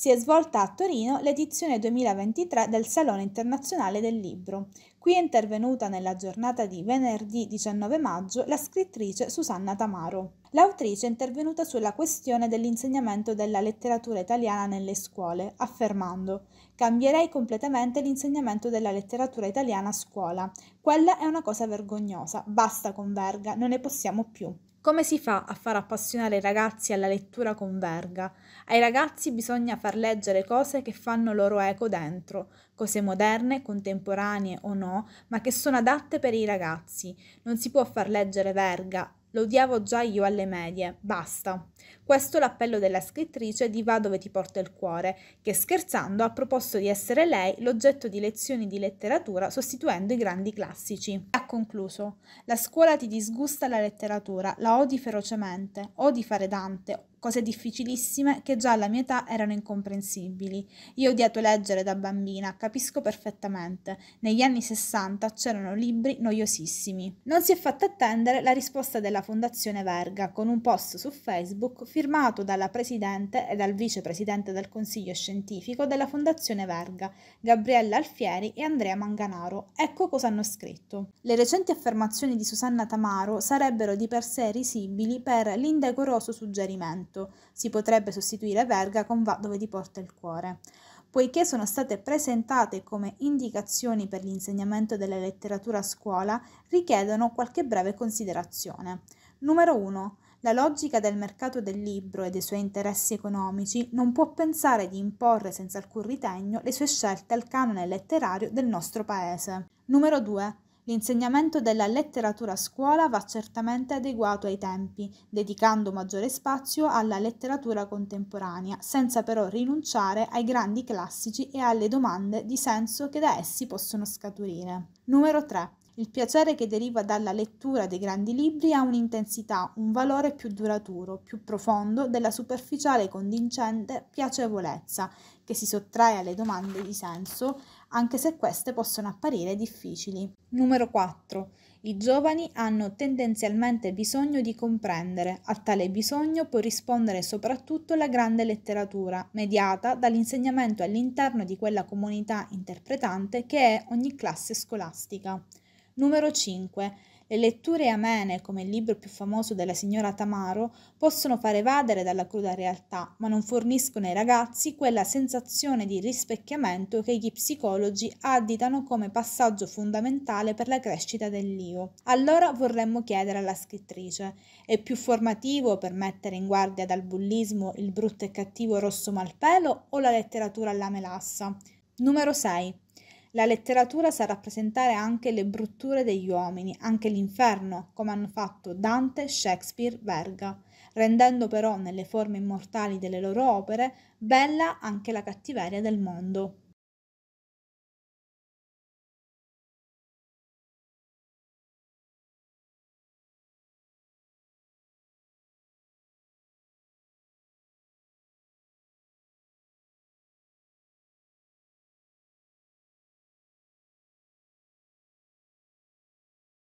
Si è svolta a Torino l'edizione 2023 del Salone Internazionale del Libro. Qui è intervenuta nella giornata di venerdì 19 maggio la scrittrice Susanna Tamaro. L'autrice è intervenuta sulla questione dell'insegnamento della letteratura italiana nelle scuole, affermando: «Cambierei completamente l'insegnamento della letteratura italiana a scuola. Quella è una cosa vergognosa. Basta con Verga, non ne possiamo più». Come si fa a far appassionare i ragazzi alla lettura con Verga? Ai ragazzi bisogna far leggere cose che fanno loro eco dentro, cose moderne, contemporanee o no, ma che sono adatte per i ragazzi. Non si può far leggere Verga, lo odiavo già io alle medie, basta. Questo è l'appello della scrittrice di Va dove ti porta il cuore, che scherzando ha proposto di essere lei l'oggetto di lezioni di letteratura sostituendo i grandi classici. Ha concluso: la scuola ti disgusta la letteratura, la odi ferocemente, odi fare Dante, cose difficilissime che già alla mia età erano incomprensibili. Io ho odiato leggere da bambina, capisco perfettamente. Negli anni 60 c'erano libri noiosissimi. Non si è fatta attendere la risposta della Fondazione Verga con un post su Facebook firmato dalla presidente e dal vicepresidente del Consiglio Scientifico della Fondazione Verga, Gabriella Alfieri e Andrea Manganaro. Ecco cosa hanno scritto. Le recenti affermazioni di Susanna Tamaro sarebbero di per sé risibili per l'indecoroso suggerimento. Si potrebbe sostituire Verga con Va dove ti porta il cuore. Poiché sono state presentate come indicazioni per l'insegnamento della letteratura a scuola, richiedono qualche breve considerazione. Numero 1. La logica del mercato del libro e dei suoi interessi economici non può pensare di imporre senza alcun ritegno le sue scelte al canone letterario del nostro paese. Numero 2. L'insegnamento della letteratura a scuola va certamente adeguato ai tempi, dedicando maggiore spazio alla letteratura contemporanea, senza però rinunciare ai grandi classici e alle domande di senso che da essi possono scaturire. Numero 3. Il piacere che deriva dalla lettura dei grandi libri ha un'intensità, un valore più duraturo, più profondo della superficiale convincente piacevolezza, che si sottrae alle domande di senso, anche se queste possono apparire difficili. Numero 4. I giovani hanno tendenzialmente bisogno di comprendere. A tale bisogno può rispondere soprattutto la grande letteratura, mediata dall'insegnamento all'interno di quella comunità interpretante che è ogni classe scolastica. Numero 5. Le letture amene, come il libro più famoso della signora Tamaro, possono far evadere dalla cruda realtà, ma non forniscono ai ragazzi quella sensazione di rispecchiamento che gli psicologi additano come passaggio fondamentale per la crescita dell'io. Allora vorremmo chiedere alla scrittrice: è più formativo per mettere in guardia dal bullismo il brutto e cattivo Rosso Malpelo o la letteratura alla melassa? Numero 6. La letteratura sa rappresentare anche le brutture degli uomini, anche l'inferno, come hanno fatto Dante, Shakespeare, Verga, rendendo però nelle forme immortali delle loro opere bella anche la cattiveria del mondo.